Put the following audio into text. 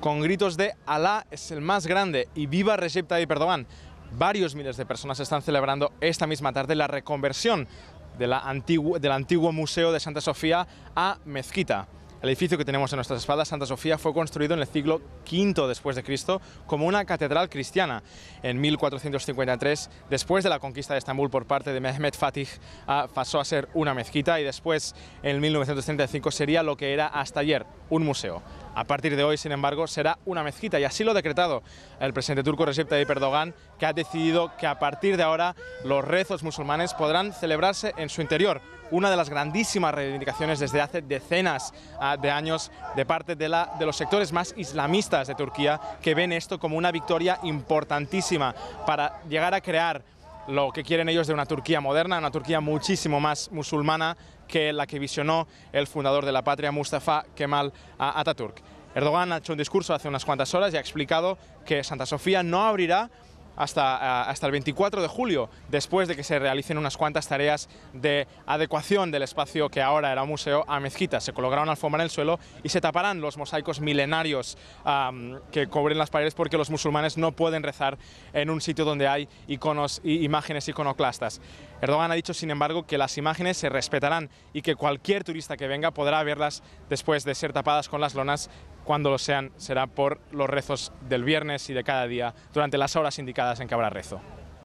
con gritos de "Alá es el más grande" y "Viva Recep Tayyip Erdogan". Varios miles de personas están celebrando esta misma tarde la reconversión del antiguo Museo de Santa Sofía a mezquita. El edificio que tenemos en nuestras espaldas, Santa Sofía, fue construido en el siglo V después de Cristo como una catedral cristiana. En 1453, después de la conquista de Estambul por parte de Mehmet Fatih, pasó a ser una mezquita y después, en 1935, sería lo que era hasta ayer, un museo. A partir de hoy, sin embargo, será una mezquita, y así lo ha decretado el presidente turco Recep Tayyip Erdogan, que ha decidido que a partir de ahora los rezos musulmanes podrán celebrarse en su interior. Una de las grandísimas reivindicaciones desde hace decenas de años de parte de los sectores más islamistas de Turquía, que ven esto como una victoria importantísima para llegar a crear lo que quieren ellos de una Turquía moderna, una Turquía muchísimo más musulmana que la que visionó el fundador de la patria, Mustafa Kemal Atatürk. Erdogan ha hecho un discurso hace unas cuantas horas y ha explicado que Santa Sofía no abrirá hasta el 24 de julio, después de que se realicen unas cuantas tareas de adecuación del espacio que ahora era museo a mezquita. Se colocará una alfombra en el suelo y se taparán los mosaicos milenarios que cubren las paredes, porque los musulmanes no pueden rezar en un sitio donde hay iconos y imágenes iconoclastas. Erdogan ha dicho, sin embargo, que las imágenes se respetarán y que cualquier turista que venga podrá verlas después de ser tapadas con las lonas. Cuando lo sean, será por los rezos del viernes y de cada día, durante las horas indicadas en que habrá rezo.